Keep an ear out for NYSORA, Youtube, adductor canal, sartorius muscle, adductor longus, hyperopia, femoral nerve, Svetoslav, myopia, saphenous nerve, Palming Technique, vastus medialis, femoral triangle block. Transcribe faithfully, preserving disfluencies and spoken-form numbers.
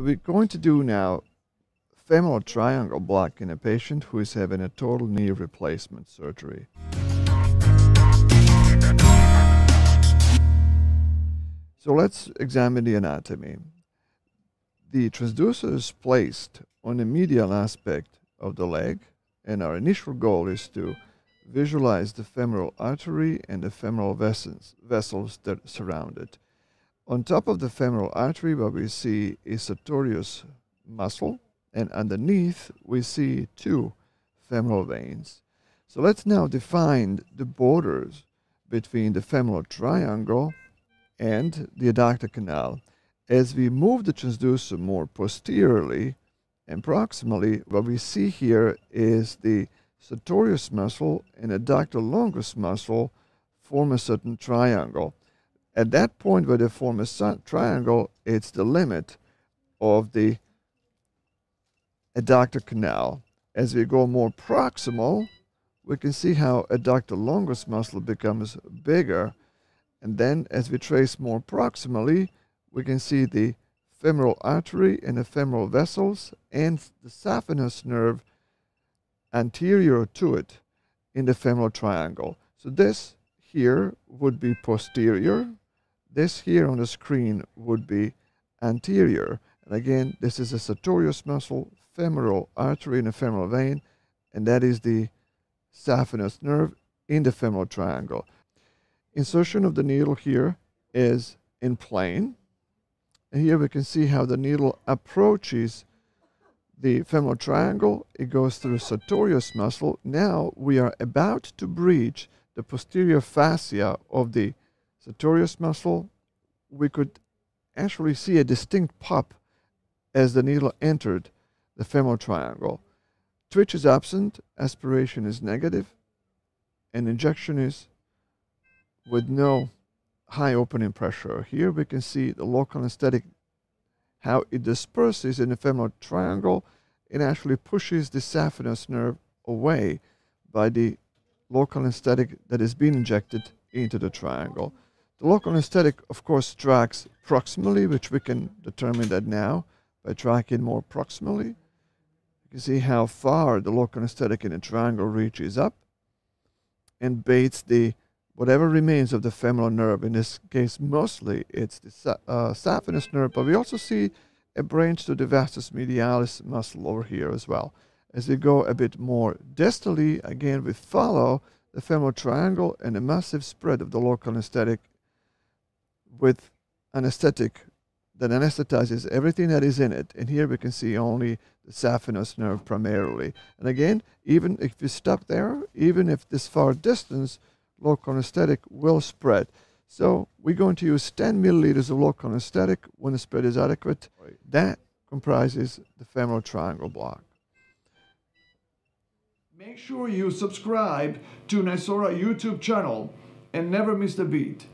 So we're going to do now femoral triangle block in a patient who is having a total knee replacement surgery. So let's examine the anatomy. The transducer is placed on the medial aspect of the leg, and our initial goal is to visualize the femoral artery and the femoral vessels, vessels that surround it. On top of the femoral artery, what we see is sartorius muscle, and underneath we see two femoral veins. So let's now define the borders between the femoral triangle and the adductor canal. As we move the transducer more posteriorly and proximally, what we see here is the sartorius muscle and adductor longus muscle form a certain triangle. At that point where they form a triangle, it's the limit of the adductor canal. As we go more proximal, we can see how adductor longus muscle becomes bigger. And then as we trace more proximally, we can see the femoral artery and the femoral vessels and the saphenous nerve anterior to it in the femoral triangle. So this here would be posterior. This here on the screen would be anterior. And again, this is a sartorius muscle, femoral artery and a femoral vein, and that is the saphenous nerve in the femoral triangle. Insertion of the needle here is in plane. And here we can see how the needle approaches the femoral triangle. It goes through sartorius muscle. Now we are about to breach the posterior fascia of the sartorius muscle. We could actually see a distinct pop as the needle entered the femoral triangle. Twitch is absent, aspiration is negative, and injection is with no high opening pressure. Here we can see the local anesthetic, how it disperses in the femoral triangle. It actually pushes the saphenous nerve away by the local anesthetic that is being injected into the triangle. The local anesthetic, of course, tracks proximally, which we can determine that now by tracking more proximally. You can see how far the local anesthetic in the triangle reaches up and baits the whatever remains of the femoral nerve. In this case, mostly it's the uh, saphenous nerve, but we also see a branch to the vastus medialis muscle over here as well. As we go a bit more distally, again, we follow the femoral triangle and a massive spread of the local anesthetic with anesthetic that anesthetizes everything that is in it. And here we can see only the saphenous nerve primarily. And again, even if we stop there, even if this far distance, local anesthetic will spread. So we're going to use ten milliliters of local anesthetic when the spread is adequate. Right. That comprises the femoral triangle block. Make sure you subscribe to NYSORA YouTube channel and never miss a beat.